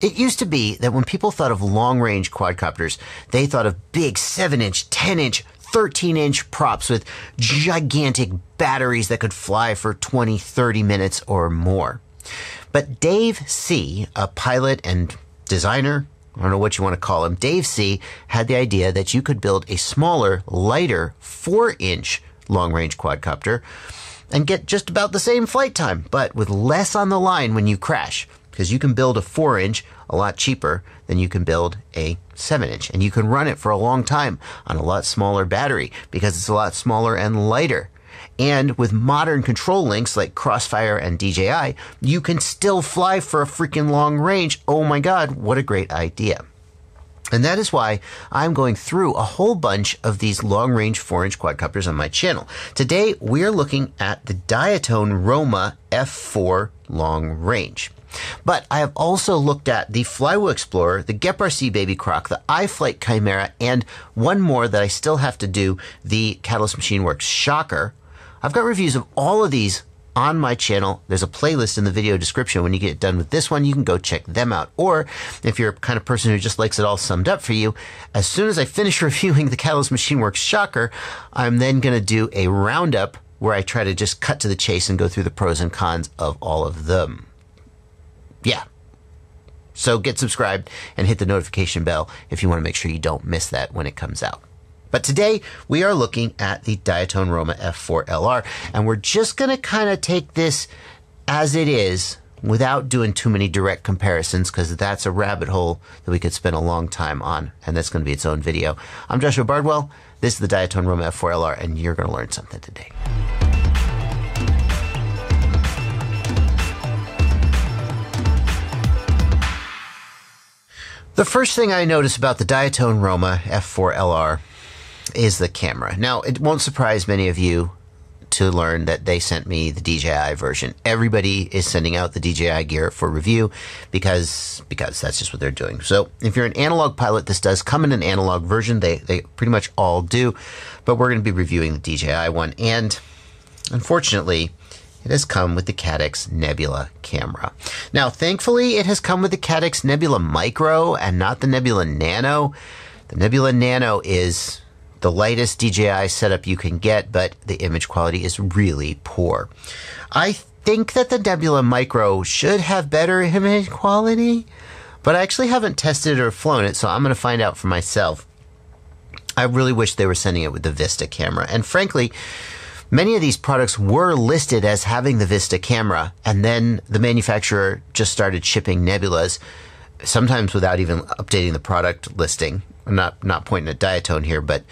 It used to be that when people thought of long-range quadcopters, they thought of big 7-inch, 10-inch, 13-inch props with gigantic batteries that could fly for 20, 30 minutes or more. But Dave C., a pilot and designer, I don't know what you want to call him, Dave C. had the idea that you could build a smaller, lighter 4-inch long-range quadcopter and get just about the same flight time, but with less on the line when you crash. Because you can build a 4-inch a lot cheaper than you can build a 7-inch. And you can run it for a long time on a lot smaller battery because it's a lot smaller and lighter. And with modern control links like Crossfire and DJI, you can still fly for a freaking long range. Oh my God, what a great idea. And that is why I'm going through a whole bunch of these long-range 4-inch quadcopters on my channel. Today, we're looking at the Diatone Roma F4 long range. But I have also looked at the Flywoo Explorer, the GEPRC Baby Croc, the iFlight Chimera, and one more that I still have to do, the Catalyst Machine Works Shocker. I've got reviews of all of these on my channel. There's a playlist in the video description. When you get done with this one, you can go check them out. Or if you're a kind of person who just likes it all summed up for you, as soon as I finish reviewing the Catalyst Machine Works Shocker, I'm then going to do a roundup where I try to just cut to the chase and go through the pros and cons of all of them. Yeah. So get subscribed and hit the notification bell if you want to make sure you don't miss that when it comes out. But today we are looking at the Diatone Roma F4LR, and we're just going to kind of take this as it is without doing too many direct comparisons, because that's a rabbit hole that we could spend a long time on, and that's going to be its own video. I'm Joshua Bardwell. This is the Diatone Roma F4LR, and you're going to learn something today. The first thing I notice about the Diatone Roma F4LR is the camera. Now, it won't surprise many of you to learn that they sent me the DJI version. Everybody is sending out the DJI gear for review because that's just what they're doing. So if you're an analog pilot, this does come in an analog version. They pretty much all do, but we're going to be reviewing the DJI one. And unfortunately, it has come with the Caddx Nebula camera. Now, thankfully, it has come with the Caddx Nebula Micro and not the Nebula Nano. The Nebula Nano is the lightest DJI setup you can get, but the image quality is really poor. I think that the Nebula Micro should have better image quality, but I actually haven't tested or flown it, so I'm going to find out for myself. I really wish they were sending it with the Vista camera. And frankly, many of these products were listed as having the Vista camera, and then the manufacturer just started shipping Nebulas, sometimes without even updating the product listing. I'm not pointing at Diatone here, but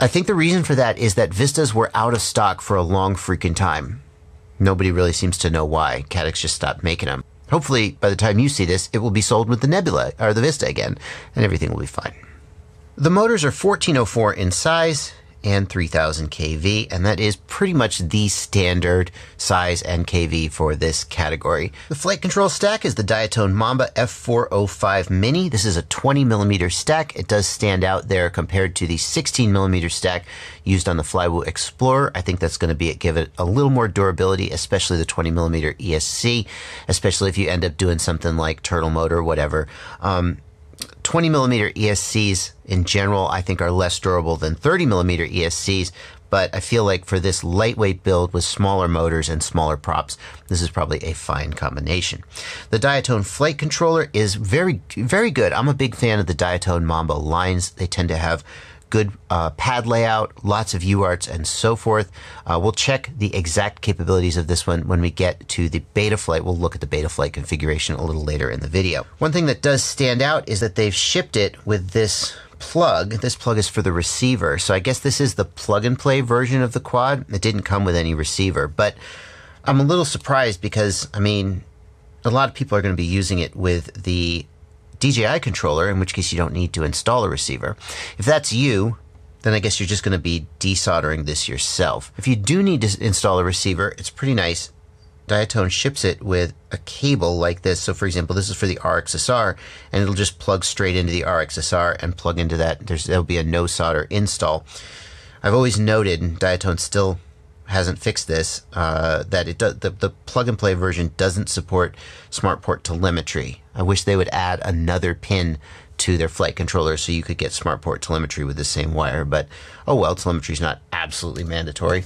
I think the reason for that is that Vistas were out of stock for a long freaking time. Nobody really seems to know why. Caddx just stopped making them. Hopefully, by the time you see this, it will be sold with the Nebula, or the Vista again, and everything will be fine. The motors are 1404 in size and 3000 kV, and that is pretty much the standard size and kV for this category. The flight control stack is the Diatone Mamba F405 Mini. This is a 20mm stack. It does stand out there compared to the 16mm stack used on the Flywoo Explorer. I think that's going to give it a little more durability, especially the 20mm ESC, especially if you end up doing something like turtle mode or whatever. 20mm ESCs in general, I think, are less durable than 30mm ESCs, but I feel like for this lightweight build with smaller motors and smaller props, this is probably a fine combination. The Diatone flight controller is very, very good. I'm a big fan of the Diatone Mamba lines. They tend to have good pad layout, lots of UARTs, and so forth. We'll check the exact capabilities of this one when we get to the Betaflight. We'll look at the Betaflight configuration a little later in the video. One thing that does stand out is that they've shipped it with this plug. This plug is for the receiver, so I guess this is the plug-and-play version of the quad. It didn't come with any receiver, but I'm a little surprised because, I mean, a lot of people are going to be using it with the DJI controller, in which case you don't need to install a receiver. If that's you, then I guess you're just going to be desoldering this yourself. If you do need to install a receiver, it's pretty nice. Diatone ships it with a cable like this. So for example, this is for the RXSR, and it'll just plug straight into the RXSR and plug into that. There'll be a no solder install. I've always noted Diatone still hasn't fixed this, that it does, the plug-and-play version doesn't support SmartPort telemetry. I wish they would add another pin to their flight controller so you could get SmartPort telemetry with the same wire, but oh well, telemetry is not absolutely mandatory.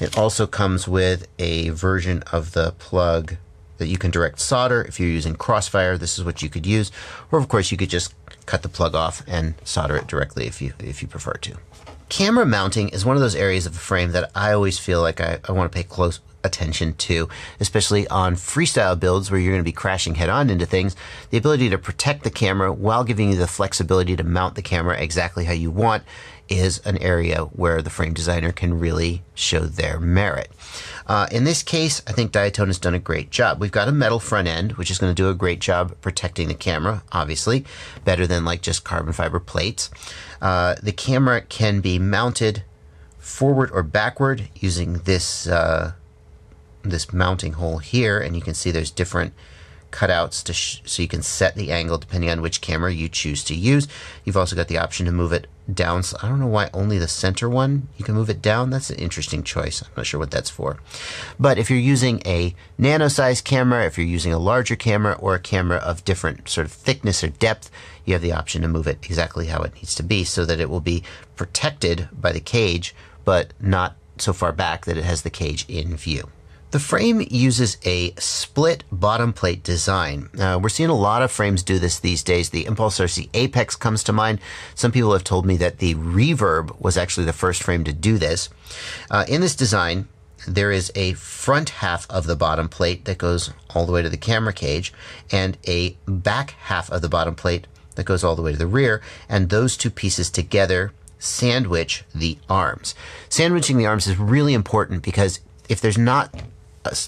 It also comes with a version of the plug that you can direct solder. If you're using Crossfire, this is what you could use, or of course you could just cut the plug off and solder it directly if you prefer to. Camera mounting is one of those areas of the frame that I always feel like I want to pay close attention to, especially on freestyle builds where you're going to be crashing head-on into things. The ability to protect the camera while giving you the flexibility to mount the camera exactly how you want is an area where the frame designer can really show their merit. In this case, I think Diatone has done a great job. We've got a metal front end, which is going to do a great job protecting the camera, obviously, better than like just carbon fiber plates. The camera can be mounted forward or backward using this this mounting hole here, and you can see there's different cutouts to so you can set the angle depending on which camera you choose to use. You've also got the option to move it down. So I don't know why only the center one you can move it down. That's an interesting choice. I'm not sure what that's for. But if you're using a nano size camera, if you're using a larger camera, or a camera of different sort of thickness or depth, you have the option to move it exactly how it needs to be so that it will be protected by the cage, but not so far back that it has the cage in view. The frame uses a split bottom plate design. We're seeing a lot of frames do this these days. The Impulse RC Apex comes to mind. Some people have told me that the Reverb was actually the first frame to do this. In this design, there is a front half of the bottom plate that goes all the way to the camera cage, and a back half of the bottom plate that goes all the way to the rear, and those two pieces together sandwich the arms. Sandwiching the arms is really important because if there's not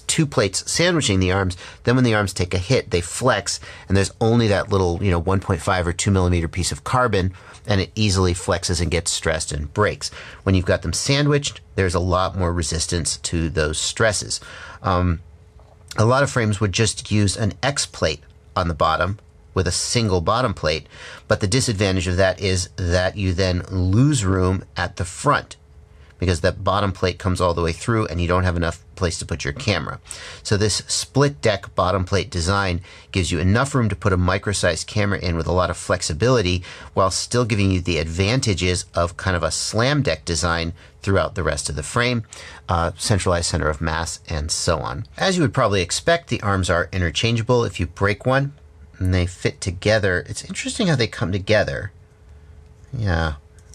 two plates sandwiching the arms, then when the arms take a hit, they flex, and there's only that little, 1.5 or 2mm piece of carbon, and it easily flexes and gets stressed and breaks. When you've got them sandwiched, there's a lot more resistance to those stresses. A lot of frames would just use an X plate on the bottom with a single bottom plate, but the disadvantage of that is that you then lose room at the front, because that bottom plate comes all the way through and you don't have enough place to put your camera. So this split deck bottom plate design gives you enough room to put a micro-sized camera in with a lot of flexibility, while still giving you the advantages of kind of a slam deck design throughout the rest of the frame, centralized center of mass, and so on. As you would probably expect, the arms are interchangeable. If you break one and they fit together, it's interesting how they come together. Yeah.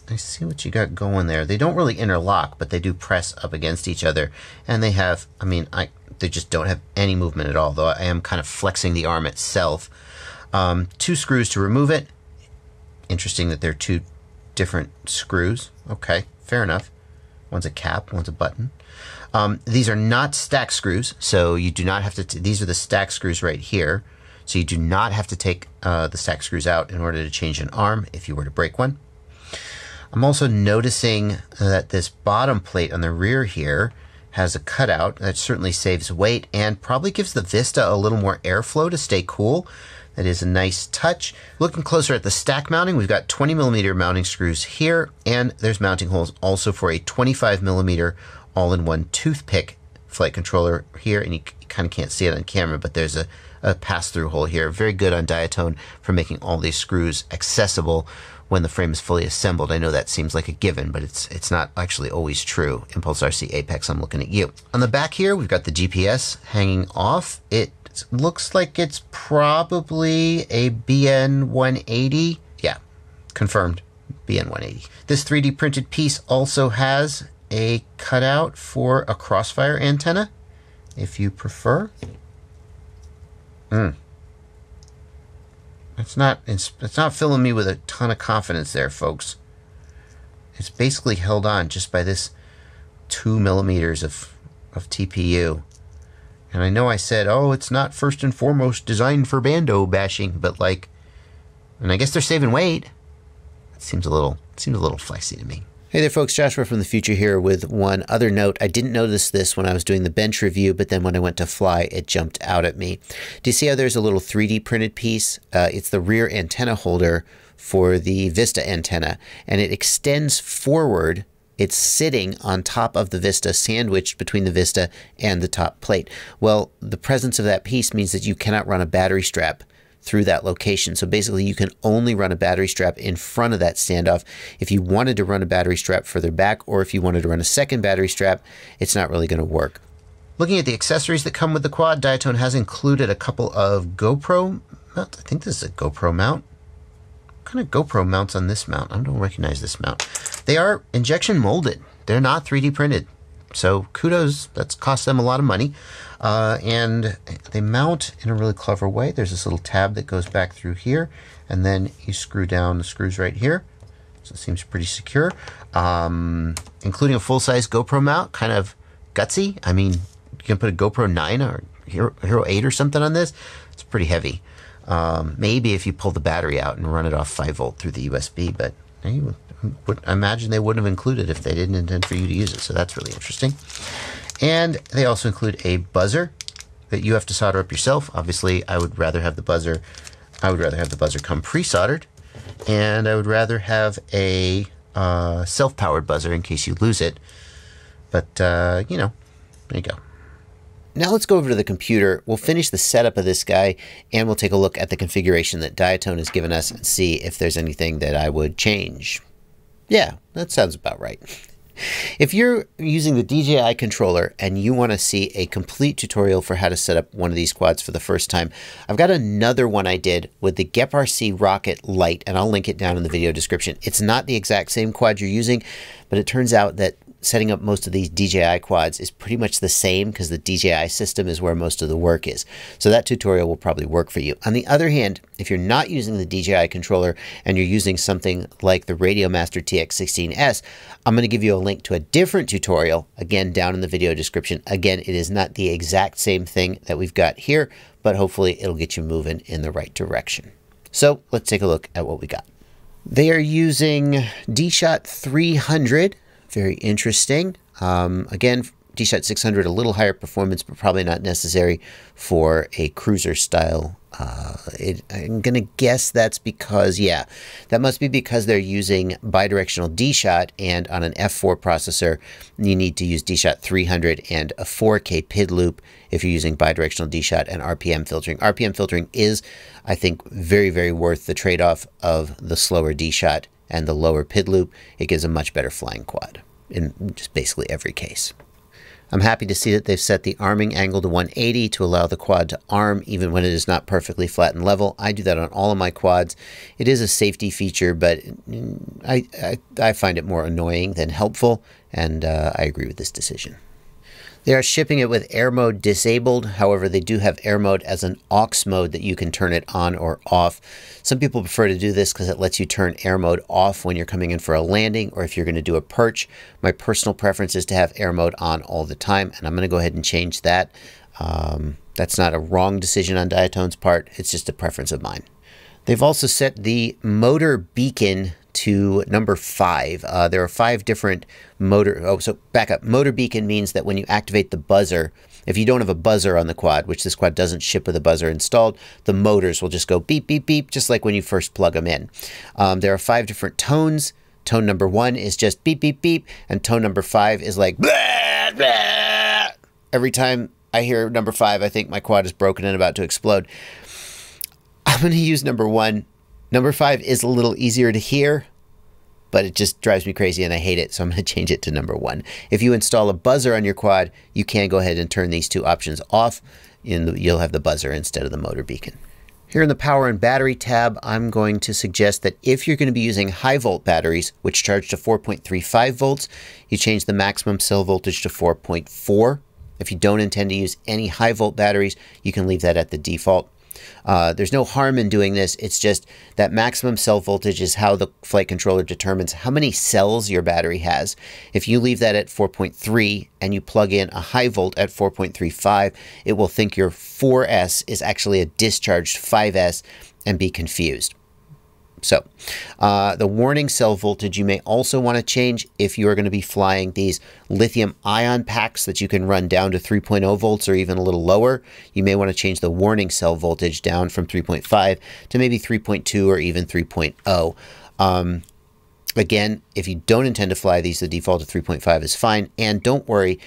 I see what you got going there. They don't really interlock, but they do press up against each other. And they have, they just don't have any movement at all, though I am kind of flexing the arm itself. Two screws to remove it. Interesting that they're two different screws. Okay, fair enough. One's a cap, one's a button. These are not stack screws, so you do not have to, these are the stack screws right here. So you do not have to take the stack screws out in order to change an arm if you were to break one. I'm also noticing that this bottom plate on the rear here has a cutout that certainly saves weight and probably gives the Vista a little more airflow to stay cool. That is a nice touch. Looking closer at the stack mounting, we've got 20mm mounting screws here, and there's mounting holes also for a 25mm all-in-one toothpick flight controller here, and you kind of can't see it on camera, but there's a pass-through hole here. Very good on Diatone for making all these screws accessible when the frame is fully assembled. I know that seems like a given, but it's not actually always true. Impulse RC Apex, I'm looking at you. On the back here, we've got the GPS hanging off. It looks like it's probably a BN 180. Yeah, confirmed, BN 180. This 3D printed piece also has a cutout for a Crossfire antenna, if you prefer. It's not filling me with a ton of confidence there, folks. It's basically held on just by this 2mm of TPU. And I know I said, oh, it's not first and foremost designed for bando bashing, but like, and I guess they're saving weight. It seems a little flexy to me. Hey there folks, Joshua from the future here with one other note. I didn't notice this when I was doing the bench review, but then when I went to fly, it jumped out at me. Do you see how there's a little 3D printed piece? It's the rear antenna holder for the Vista antenna, and it extends forward It's sitting on top of the Vista, sandwiched between the Vista and the top plate. Well, the presence of that piece means that you cannot run a battery strap through that location. So basically you can only run a battery strap in front of that standoff. If you wanted to run a battery strap further back, or if you wanted to run a second battery strap, it's not really going to work. Looking at the accessories that come with the quad, Diatone has included a couple of GoPro mounts. I think this is a GoPro mount. What kind of GoPro mounts on this mount? I don't recognize this mount. They are injection molded. They're not 3D printed. So kudos, that's cost them a lot of money. And they mount in a really clever way. There's this little tab that goes back through here, and then you screw down the screws right here. So it seems pretty secure. Including a full-size GoPro mount, kind of gutsy. I mean, you can put a GoPro 9 or Hero 8 or something on this. It's pretty heavy. Maybe if you pull the battery out and run it off 5 volt through the USB, but I imagine they wouldn't have included if they didn't intend for you to use it. So that's really interesting. And they also include a buzzer that you have to solder up yourself. Obviously, I would rather have the buzzer come pre-soldered, and I would rather have a self-powered buzzer in case you lose it. But you know, there you go. Now let's go over to the computer. We'll finish the setup of this guy, and we'll take a look at the configuration that Diatone has given us and see if there's anything that I would change. Yeah, that sounds about right. If you're using the DJI controller and you want to see a complete tutorial for how to set up one of these quads for the first time, I've got another one I did with the GEPRC Rocket Lite, and I'll link it down in the video description. It's not the exact same quad you're using, but it turns out that setting up most of these DJI quads is pretty much the same because the DJI system is where most of the work is. So that tutorial will probably work for you. On the other hand, if you're not using the DJI controller and you're using something like the RadioMaster TX16S, I'm going to give you a link to a different tutorial, again, down in the video description. Again, it is not the exact same thing that we've got here, but hopefully it'll get you moving in the right direction. So let's take a look at what we got. They are using DSHOT 300. Very interesting. Again, DSHOT 600, a little higher performance, but probably not necessary for a cruiser style. I'm going to guess that's because, yeah, that must be because they're using bidirectional DSHOT, and on an F4 processor, you need to use DSHOT 300 and a 4K PID loop if you're using bidirectional DSHOT and RPM filtering. RPM filtering is, I think, very, very worth the trade-off of the slower DSHOT and the lower PID loop. It gives a much better flying quad in just basically every case. I'm happy to see that they've set the arming angle to 180 to allow the quad to arm even when it is not perfectly flat and level. I do that on all of my quads. It is a safety feature, but I find it more annoying than helpful, and I agree with this decision. They are shipping it with air mode disabled. However, they do have air mode as an aux mode that you can turn it on or off. Some people prefer to do this because it lets you turn air mode off when you're coming in for a landing or if you're going to do a perch. My personal preference is to have air mode on all the time, and I'm going to go ahead and change that. That's not a wrong decision on Diatone's part. It's just a preference of mine. They've also set the motor beacon to number 5. There are 5 different motor... Oh, so back up. Motor beacon means that when you activate the buzzer, if you don't have a buzzer on the quad, which this quad doesn't ship with a buzzer installed, the motors will just go beep, beep, beep, just like when you first plug them in. There are 5 different tones. Tone number 1 is just beep, beep, beep, and tone number 5 is like... Blah, blah. Every time I hear number 5, I think my quad is broken and about to explode. I'm going to use number 1. Number 5 is a little easier to hear, but it just drives me crazy and I hate it, so I'm going to change it to number 1. If you install a buzzer on your quad, you can go ahead and turn these 2 options off, and you'll have the buzzer instead of the motor beacon. Here in the power and battery tab, I'm going to suggest that if you're going to be using high volt batteries, which charge to 4.35 volts, you change the maximum cell voltage to 4.4. If you don't intend to use any high volt batteries, you can leave that at the default. There's no harm in doing this. It's just that maximum cell voltage is how the flight controller determines how many cells your battery has. If you leave that at 4.3 and you plug in a high volt at 4.35, it will think your 4S is actually a discharged 5S and be confused. So the warning cell voltage you may also want to change if you are going to be flying these lithium ion packs that you can run down to 3.0 volts or even a little lower. You may want to change the warning cell voltage down from 3.5 to maybe 3.2 or even 3.0. Again, if you don't intend to fly these, the default of 3.5 is fine. And don't worry,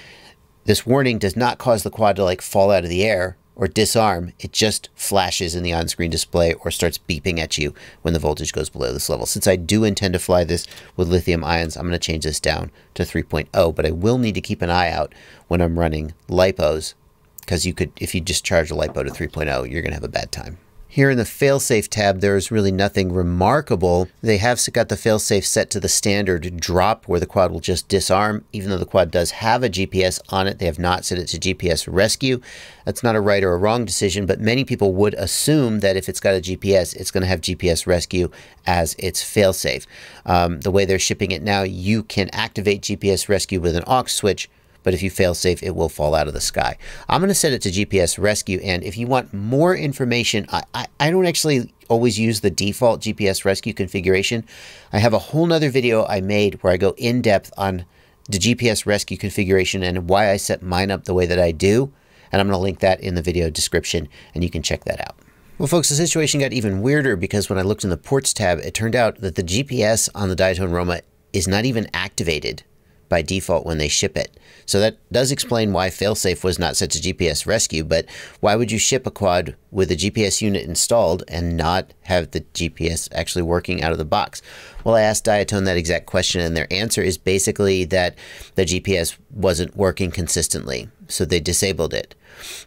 this warning does not cause the quad to like fall out of the air or disarm. It just flashes in the on-screen display or starts beeping at you when the voltage goes below this level. Since I do intend to fly this with lithium ions, I'm going to change this down to 3.0, but I will need to keep an eye out when I'm running LiPos, because you could, if you just charge a LiPo to 3.0, you're going to have a bad time. Here in the failsafe tab, there's really nothing remarkable. They have got the failsafe set to the standard drop where the quad will just disarm, even though the quad does have a GPS on it. They have not set it to GPS rescue. That's not a right or a wrong decision, but many people would assume that if it's got a GPS, it's going to have GPS rescue as its failsafe. The way they're shipping it now, you can activate GPS rescue with an aux switch, but if you failsafe, it will fall out of the sky. I'm going to set it to GPS rescue. And if you want more information, I don't actually always use the default GPS rescue configuration. I have a whole nother video I made where I go in depth on the GPS rescue configuration and why I set mine up the way that I do. And I'm going to link that in the video description and you can check that out. Well, folks, the situation got even weirder because when I looked in the ports tab, it turned out that the GPS on the Diatone Roma is not even activated by default when they ship it. So that does explain why failsafe was not set to GPS rescue, but why would you ship a quad with a GPS unit installed and not have the GPS actually working out of the box? Well, I asked Diatone that exact question and their answer is basically that the GPS wasn't working consistently, so they disabled it.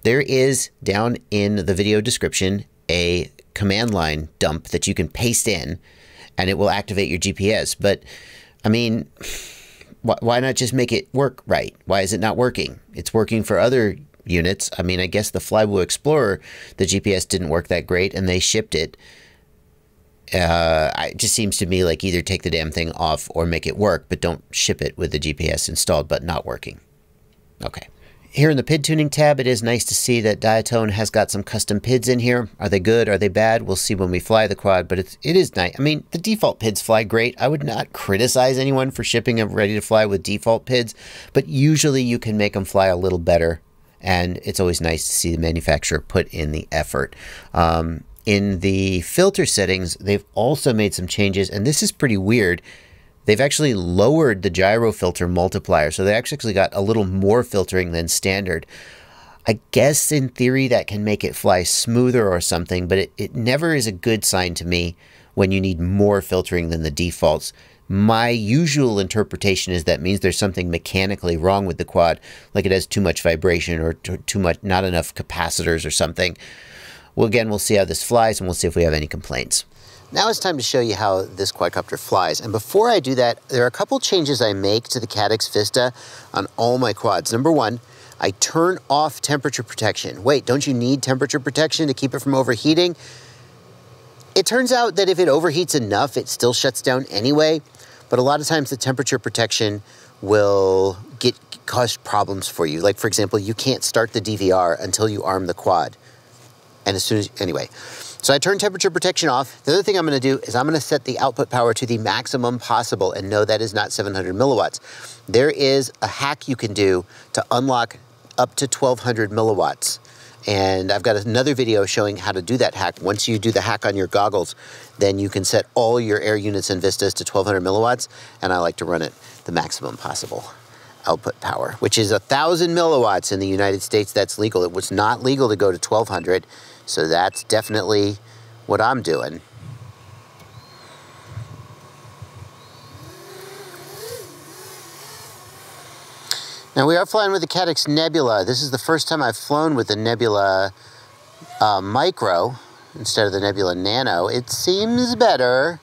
There is, down in the video description, a command line dump that you can paste in and it will activate your GPS, but I mean, why not just make it work right? Why is it not working? It's working for other units. I mean, I guess the Flywoo Explorer, the GPS didn't work that great and they shipped it. It just seems to me like either take the damn thing off or make it work, but don't ship it with the GPS installed but not working. Okay. Here in the PID tuning tab, it is nice to see that Diatone has got some custom PIDs in here. Are they good? Are they bad? We'll see when we fly the quad, but it is nice. I mean, the default PIDs fly great. I would not criticize anyone for shipping them ready to fly with default PIDs, but usually you can make them fly a little better, and it's always nice to see the manufacturer put in the effort. In the filter settings, they've also made some changes, and this is pretty weird. They've actually lowered the gyro filter multiplier, so they actually got a little more filtering than standard. I guess in theory that can make it fly smoother or something, but it never is a good sign to me when you need more filtering than the defaults. My usual interpretation is that means there's something mechanically wrong with the quad, like it has too much vibration or not enough capacitors or something. Well, again, we'll see how this flies and we'll see if we have any complaints. Now it's time to show you how this quadcopter flies. And before I do that, there are a couple changes I make to the Caddx Vista on all my quads. Number one, I turn off temperature protection. Wait, don't you need temperature protection to keep it from overheating? It turns out that if it overheats enough, it still shuts down anyway. But a lot of times the temperature protection will cause problems for you. Like for example, you can't start the DVR until you arm the quad. And as soon as, anyway. So I turn temperature protection off. The other thing I'm gonna do is I'm gonna set the output power to the maximum possible, and no, that is not 700 milliwatts. There is a hack you can do to unlock up to 1200 milliwatts. And I've got another video showing how to do that hack. Once you do the hack on your goggles, then you can set all your air units and Vistas to 1200 milliwatts, and I like to run it the maximum possible output power, which is 1000 milliwatts in the United States. That's legal. It was not legal to go to 1200. So that's definitely what I'm doing. Now we are flying with the Caddx Nebula. This is the first time I've flown with the Nebula Micro instead of the Nebula Nano. It seems better.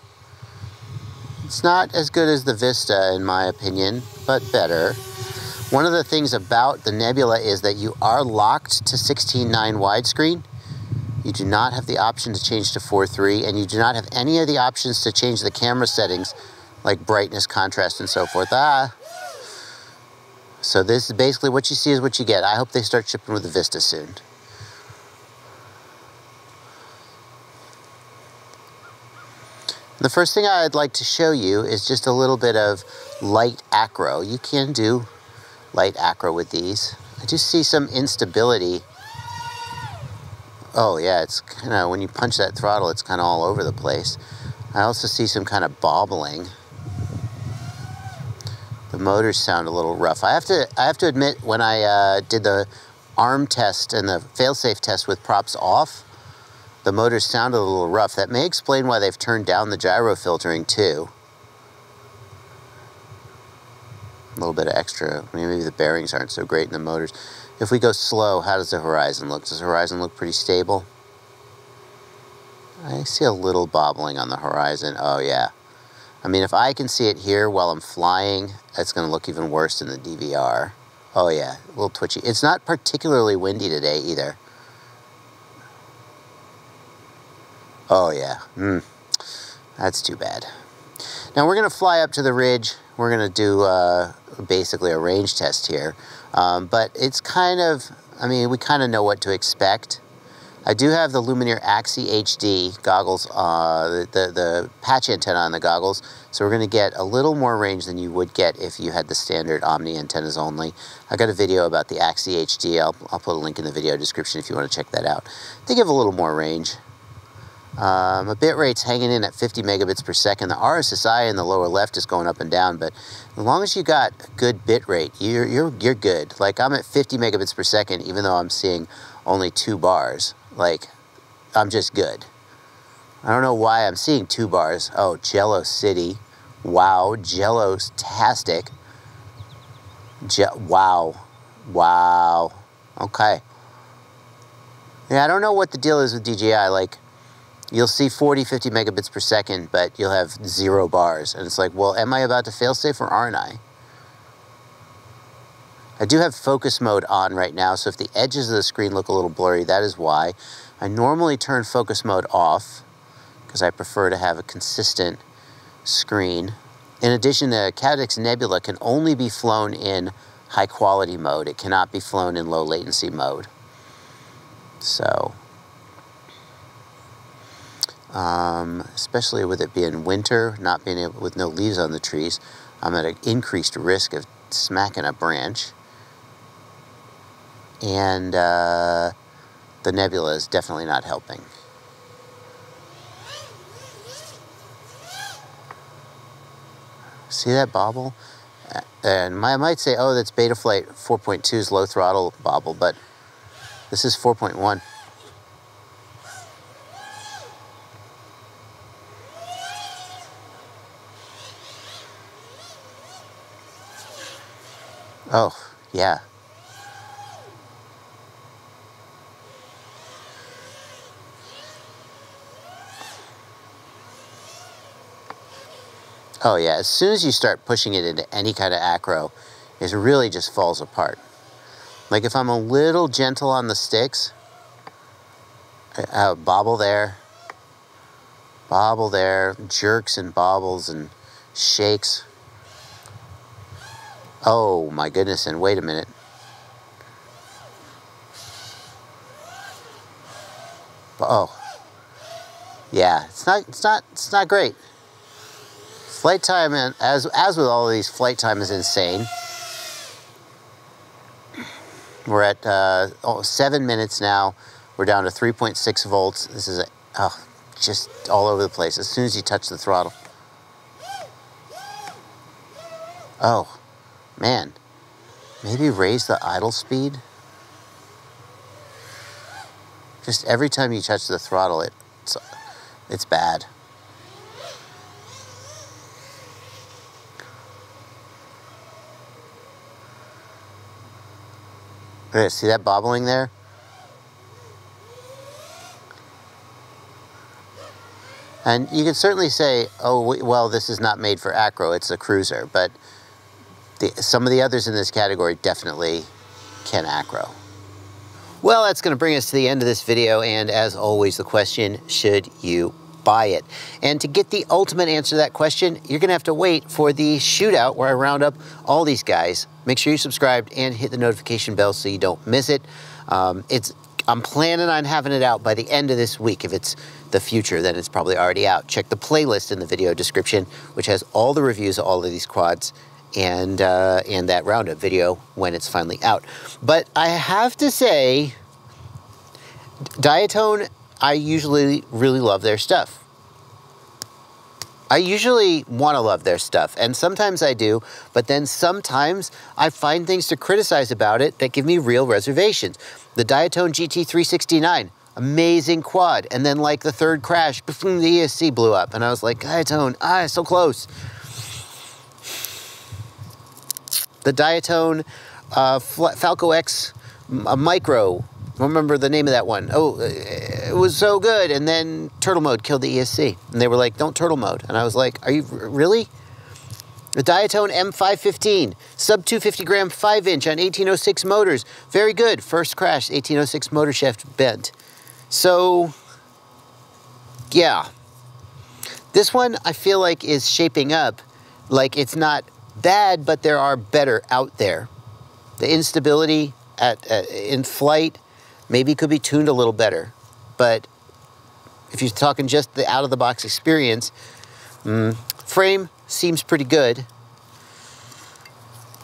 It's not as good as the Vista in my opinion, but better. One of the things about the Nebula is that you are locked to 16:9 widescreen. You do not have the option to change to 4:3, and you do not have any of the options to change the camera settings, like brightness, contrast, and so forth. So this is basically what you see is what you get. I hope they start shipping with the Vista soon. The first thing I'd like to show you is just a little bit of light acro. You can do light acro with these. I do see some instability. Oh yeah, it's kind of, when you punch that throttle, it's kind of all over the place. I also see some kind of bobbling. The motors sound a little rough. I have to admit, when I did the arm test and the failsafe test with props off, the motors sounded a little rough. That may explain why they've turned down the gyro filtering too. A little bit of extra. I mean, maybe the bearings aren't so great in the motors. If we go slow, how does the horizon look? Does the horizon look pretty stable? I see a little bobbling on the horizon. Oh yeah. I mean, if I can see it here while I'm flying, that's going to look even worse in the DVR. Oh yeah, a little twitchy. It's not particularly windy today either. Oh yeah, that's too bad. Now we're going to fly up to the ridge. We're going to do basically a range test here. But it's kind of, I mean, we kind of know what to expect. I do have the Lumenier Axii HD goggles, the patch antenna on the goggles, so we're going to get a little more range than you would get if you had the standard Omni antennas only. I got a video about the Axii HD. I'll put a link in the video description if you want to check that out. They give a little more range. My bit rate's hanging in at 50 megabits per second. The RSSI in the lower left is going up and down, but as long as you got a good bit rate, you're good. Like, I'm at 50 megabits per second, even though I'm seeing only 2 bars. Like, I'm just good. I don't know why I'm seeing 2 bars. Oh, Jello City. Wow, Jello-tastic. Wow. Wow. Okay. Yeah, I don't know what the deal is with DJI. Like, you'll see 40, 50 megabits per second, but you'll have 0 bars. And it's like, well, am I about to fail-safe or aren't I? I do have focus mode on right now, so if the edges of the screen look a little blurry, that is why. I normally turn focus mode off because I prefer to have a consistent screen. In addition, the Caddx Nebula can only be flown in high quality mode. It cannot be flown in low latency mode. So, especially with it being winter, not being able, with no leaves on the trees, I'm at an increased risk of smacking a branch. And the nebula is definitely not helping. See that bobble? And I might say, oh, that's Betaflight 4.2's low throttle bobble, but this is 4.1. Oh, yeah. Oh yeah, as soon as you start pushing it into any kind of acro, it really just falls apart. Like, if I'm a little gentle on the sticks, bobble there, jerks and bobbles and shakes. Oh my goodness, and wait a minute. Oh. Yeah, it's not great. Flight time, and as with all of these, flight time is insane. We're at 7 minutes now. We're down to 3.6 volts. This is just all over the place. As soon as you touch the throttle. Oh, man. Maybe raise the idle speed. Just every time you touch the throttle, it's bad. See that bobbling there? And you could certainly say, oh, well, this is not made for acro, it's a cruiser, but some of the others in this category definitely can acro. Well, that's going to bring us to the end of this video, and as always, the question, should you buy it? And to get the ultimate answer to that question, you're going to have to wait for the shootout where I round up all these guys. Make sure you subscribe and hit the notification bell so you don't miss it. I'm planning on having it out by the end of this week. If it's the future, then it's probably already out. Check the playlist in the video description, which has all the reviews of all of these quads and that roundup video when it's finally out. But I have to say, Diatone, I usually really love their stuff. I usually want to love their stuff, and sometimes I do, but then sometimes I find things to criticize about it that give me real reservations. The Diatone GT369, amazing quad, and then like the third crash, the ESC blew up, and I was like, Diatone, so close. The Diatone Falco X Micro, remember the name of that one. Oh, it was so good, and then turtle mode killed the ESC. And they were like, don't turtle mode. And I was like, are you really? The Diatone M515, sub 250 gram 5-inch on 1806 motors. Very good, first crash, 1806 motor shaft bent. So, yeah. This one I feel like is shaping up like it's not bad, but there are better out there. The instability in flight maybe could be tuned a little better, but if you're talking just the out-of-the-box experience, frame seems pretty good.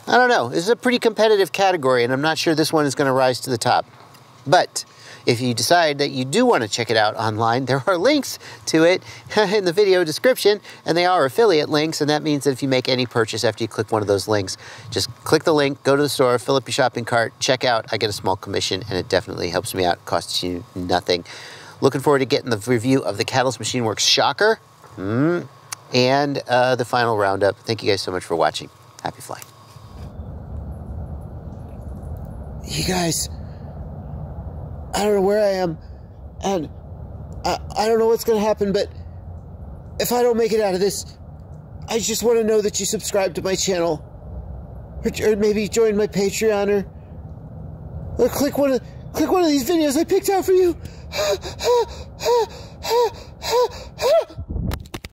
I don't know. This is a pretty competitive category, and I'm not sure this one is going to rise to the top. But if you decide that you do want to check it out online, there are links to it in the video description, and they are affiliate links, and that means that if you make any purchase after you click one of those links, just click the link, go to the store, fill up your shopping cart, check out. I get a small commission, and it definitely helps me out. It costs you nothing. Looking forward to getting the review of the Catalyst Machine Works Shocker and the final roundup. Thank you guys so much for watching. Happy flying. You guys, I don't know where I am, and I don't know what's going to happen, but if I don't make it out of this, I just want to know that you subscribe to my channel, or maybe join my Patreon, or click one of these videos I picked out for you.